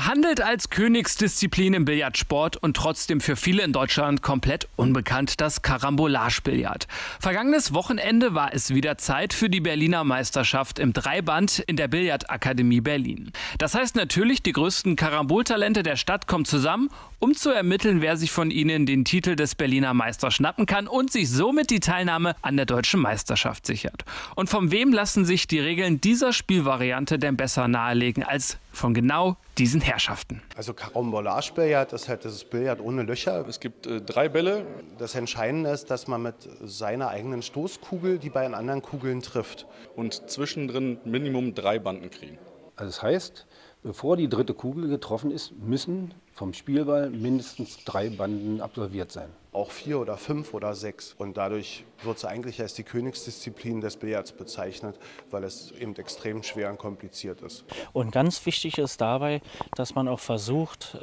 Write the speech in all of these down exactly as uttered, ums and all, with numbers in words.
Gehandelt als Königsdisziplin im Billardsport und trotzdem für viele in Deutschland komplett unbekannt, das Karambolage-Billard. Vergangenes Wochenende war es wieder Zeit für die Berliner Meisterschaft im Dreiband in der Billard Akademie Berlin. Das heißt natürlich, die größten Karamboltalente der Stadt kommen zusammen, um zu ermitteln, wer sich von ihnen den Titel des Berliner Meisters schnappen kann und sich somit die Teilnahme an der deutschen Meisterschaft sichert. Und von wem lassen sich die Regeln dieser Spielvariante denn besser nahelegen als von genau diesen Herrschaften? Also Karambolage-Billard ist halt das Billard ohne Löcher. Es gibt äh, drei Bälle. Das Entscheidende ist, dass man mit seiner eigenen Stoßkugel die beiden anderen Kugeln trifft. Und zwischendrin Minimum drei Banden kriegen. Also das heißt, bevor die dritte Kugel getroffen ist, müssen vom Spielball mindestens drei Banden absolviert sein. Auch vier oder fünf oder sechs. Und dadurch wird es eigentlich als die Königsdisziplin des Billards bezeichnet, weil es eben extrem schwer und kompliziert ist. Und ganz wichtig ist dabei, dass man auch versucht,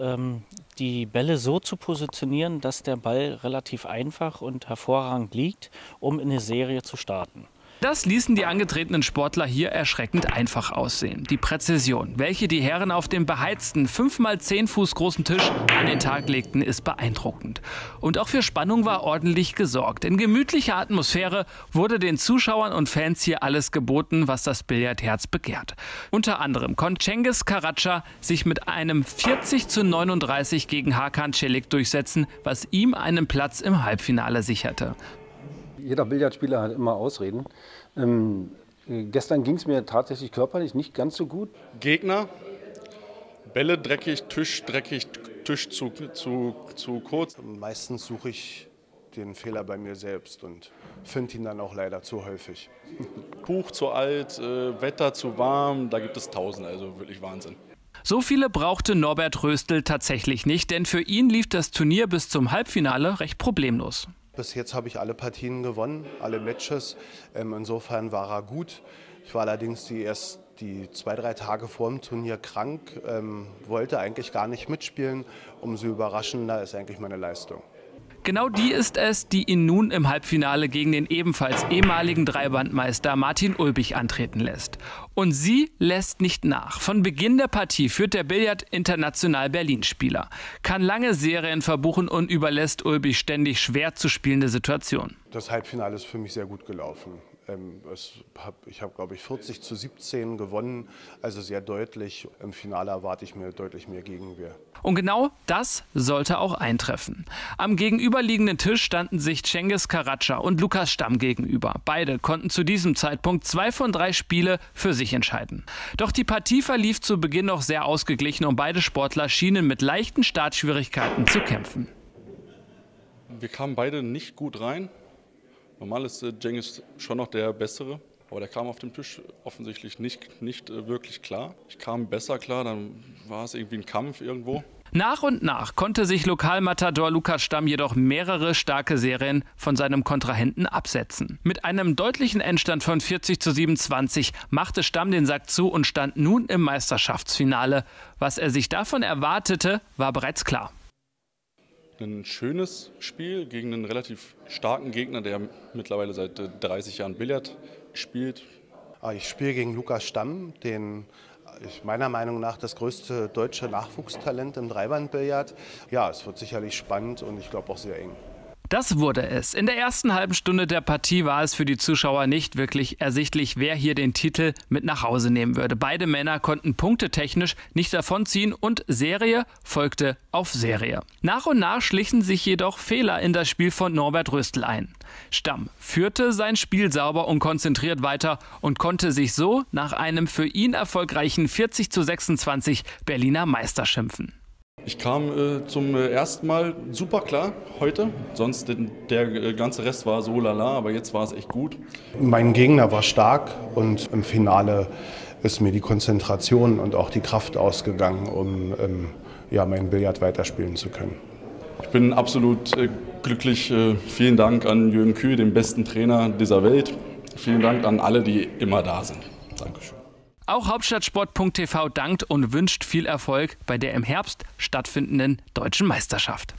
die Bälle so zu positionieren, dass der Ball relativ einfach und hervorragend liegt, um in eine Serie zu starten. Das ließen die angetretenen Sportler hier erschreckend einfach aussehen. Die Präzision, welche die Herren auf dem beheizten fünf mal zehn Fuß großen Tisch an den Tag legten, ist beeindruckend. Und auch für Spannung war ordentlich gesorgt. In gemütlicher Atmosphäre wurde den Zuschauern und Fans hier alles geboten, was das Billardherz begehrt. Unter anderem konnte Cengiz Karacar sich mit einem vierzig zu neununddreißig gegen Hakan Çelik durchsetzen, was ihm einen Platz im Halbfinale sicherte. Jeder Billardspieler hat immer Ausreden. Ähm, gestern ging es mir tatsächlich körperlich nicht ganz so gut. Gegner, Bälle dreckig, Tisch dreckig, Tisch zu, zu, zu kurz. Meistens suche ich den Fehler bei mir selbst und finde ihn dann auch leider zu häufig. Buch zu alt, äh, Wetter zu warm, da gibt es tausend, also wirklich Wahnsinn. So viele brauchte Norbert Röstel tatsächlich nicht, denn für ihn lief das Turnier bis zum Halbfinale recht problemlos. Bis jetzt habe ich alle Partien gewonnen, alle Matches. Ähm, insofern war er gut. Ich war allerdings die erst die zwei, drei Tage vor dem Turnier krank, ähm, wollte eigentlich gar nicht mitspielen. Umso überraschender ist eigentlich meine Leistung. Genau die ist es, die ihn nun im Halbfinale gegen den ebenfalls ehemaligen Dreibandmeister Martin Ulbrich antreten lässt. Und sie lässt nicht nach. Von Beginn der Partie führt der Billard International Berlin Spieler, kann lange Serien verbuchen und überlässt Ulbrich ständig schwer zu spielende Situationen. Das Halbfinale ist für mich sehr gut gelaufen. Ich habe, glaube ich, vierzig zu siebzehn gewonnen, also sehr deutlich. Im Finale erwarte ich mir deutlich mehr Gegenwehr. Und genau das sollte auch eintreffen. Am gegenüberliegenden Tisch standen sich Cengiz Karacar und Lukas Stamm gegenüber. Beide konnten zu diesem Zeitpunkt zwei von drei Spiele für sich entscheiden. Doch die Partie verlief zu Beginn noch sehr ausgeglichen und beide Sportler schienen mit leichten Startschwierigkeiten zu kämpfen. Wir kamen beide nicht gut rein. Normal ist Cengiz schon noch der Bessere, aber der kam auf dem Tisch offensichtlich nicht, nicht wirklich klar. Ich kam besser klar, dann war es irgendwie ein Kampf irgendwo. Nach und nach konnte sich Lokalmatador Lukas Stamm jedoch mehrere starke Serien von seinem Kontrahenten absetzen. Mit einem deutlichen Endstand von vierzig zu siebenundzwanzig machte Stamm den Sack zu und stand nun im Meisterschaftsfinale. Was er sich davon erwartete, war bereits klar. Ein schönes Spiel gegen einen relativ starken Gegner, der mittlerweile seit dreißig Jahren Billard spielt. Ich spiele gegen Lukas Stamm, den meiner Meinung nach das größte deutsche Nachwuchstalent im Dreibandbillard. Ja, es wird sicherlich spannend und ich glaube auch sehr eng. Das wurde es. In der ersten halben Stunde der Partie war es für die Zuschauer nicht wirklich ersichtlich, wer hier den Titel mit nach Hause nehmen würde. Beide Männer konnten punktetechnisch nicht davonziehen und Serie folgte auf Serie. Nach und nach schlichen sich jedoch Fehler in das Spiel von Norbert Röstel ein. Stamm führte sein Spiel sauber und konzentriert weiter und konnte sich so nach einem für ihn erfolgreichen vierzig zu sechsundzwanzig Berliner Meister schimpfen. Ich kam äh, zum äh, ersten Mal super klar heute, sonst den, der äh, ganze Rest war so lala, aber jetzt war es echt gut. Mein Gegner war stark und im Finale ist mir die Konzentration und auch die Kraft ausgegangen, um ähm, ja, meinen Billard weiterspielen zu können. Ich bin absolut äh, glücklich. Äh, vielen Dank an Jürgen Kühl, den besten Trainer dieser Welt. Vielen Dank an alle, die immer da sind. Dankeschön. Auch Hauptstadtsport punkt t v dankt und wünscht viel Erfolg bei der im Herbst stattfindenden deutschen Meisterschaft.